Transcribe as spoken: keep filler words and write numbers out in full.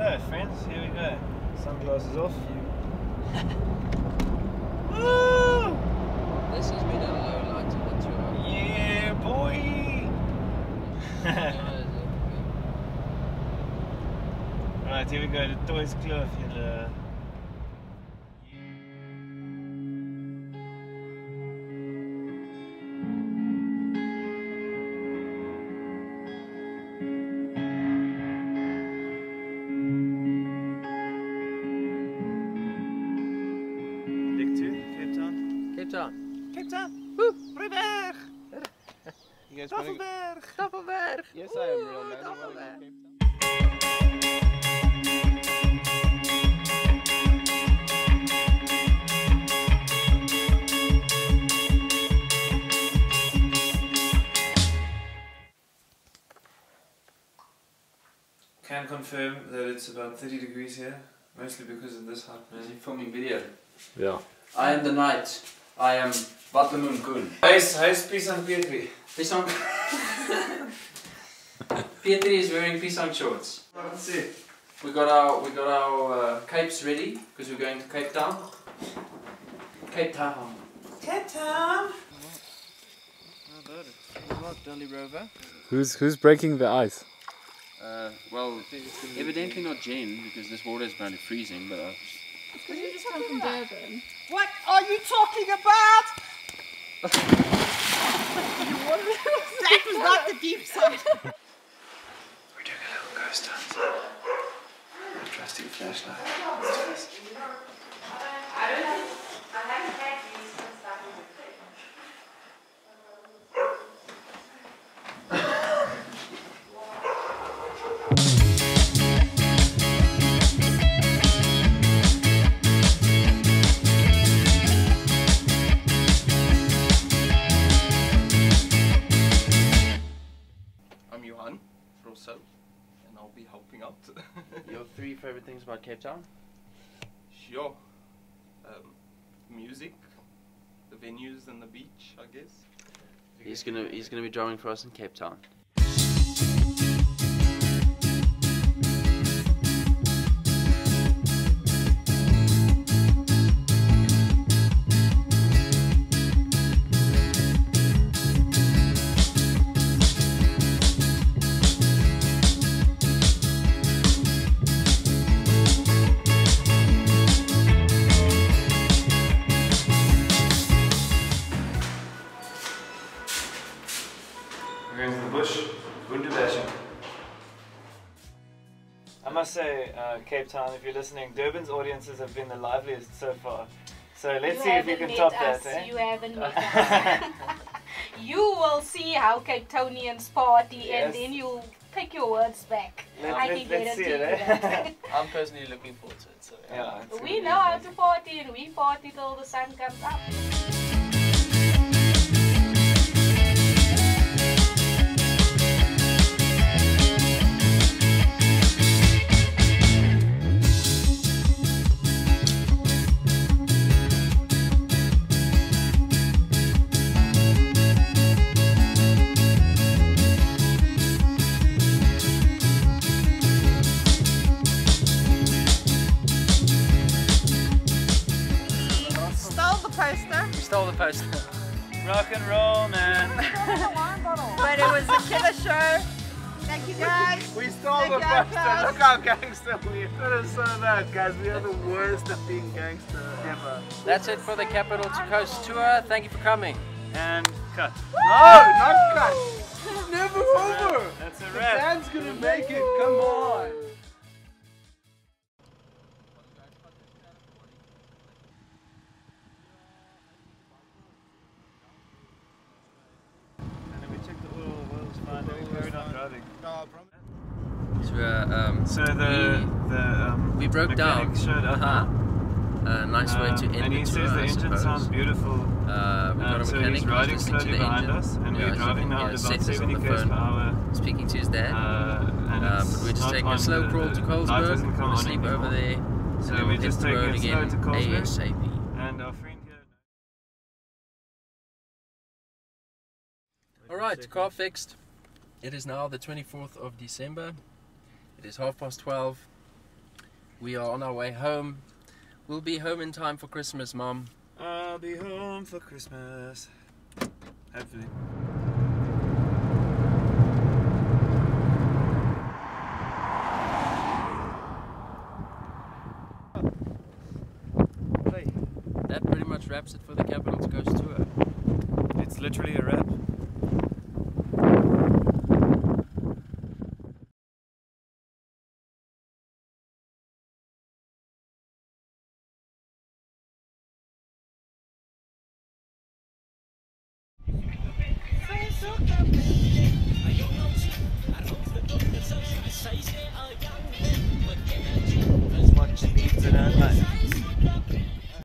Righto, friends, here we go. Sunglasses off. Woo! This has been a low light of the tour. Yeah, boy! Alright, here we go. The Toys Kloof in the... Cape Town. Cape Town. Woo! Rui Berg. You guys want to go? Rafelberg. Yes, I am real man. Rafelberg. Cape Town. Can confirm that it's about thirty degrees here, mostly because of this hot man. Is he filming video? Yeah. I am the night. I am Batlamun Kun. How's, how's Pisang Pietri? Pisang... Pietri is wearing Pisang shorts. Let's see. We got our, we got our uh, capes ready, because we're going to Cape Town. Cape Town. Cape Town! Who's, who's breaking the ice? Uh, well, evidently not Jen, because this water is apparently freezing, but... Uh, Did you just come from Durban? What are you talking about? That was not the deep side. We're doing a little ghost hunt. A trusty flashlight. I don't have, I haven't had these since I was a kid. Johan Rossouw, and I'll be helping out. Your three favorite things about Cape Town? Sure. Um, music, the venues and the beach, I guess. He's gonna he's gonna be drumming for us in Cape Town. I must say, uh, Cape Town, if you're listening, Durban's audiences have been the liveliest so far. So let's you see if you can top us, that. Eh? You haven't met us. You will see how Cape Townians party, yes. And then you'll pick your words back. Let's, I let's, let's see it, eh? I'm personally looking forward to it. So, yeah. Yeah, we know how to party, and we party till the sun comes up. Stole the poster. Rock and roll, man. But it was a killer show. Thank you guys. We, we stole Thank the poster. Guys. Look how gangster we are. It is so bad, guys. We are the worst at being gangster ever. That's it for the Capital to Coast tour. Thank you for coming. And cut. Woo! No, not cut. It's never That's over. A That's a wrap. The band's gonna make it. Come on. So, uh, um, so the, we, the um, we broke down. Showed up. Uh -huh. A nice um, way to end and he the tour, says the I engine suppose. sounds beautiful. Uh, we um, got a so mechanic who's riding slowly behind engine. us, and yeah, we're driving now at about seventy kilometers per hour. Speaking to his dad, uh, and um, we're just taking a slow crawl to Colesburg. We'll sleep over there, so we just take it slow to Colesburg. And our friend here. All right, car fixed. It is now the twenty-fourth of December. It is half past twelve. We are on our way home. We'll be home in time for Christmas, Mom. I'll be home for Christmas. Hopefully. That pretty much wraps it for the Capitals Coast Tour. It's literally a wrap. As much meat as I like.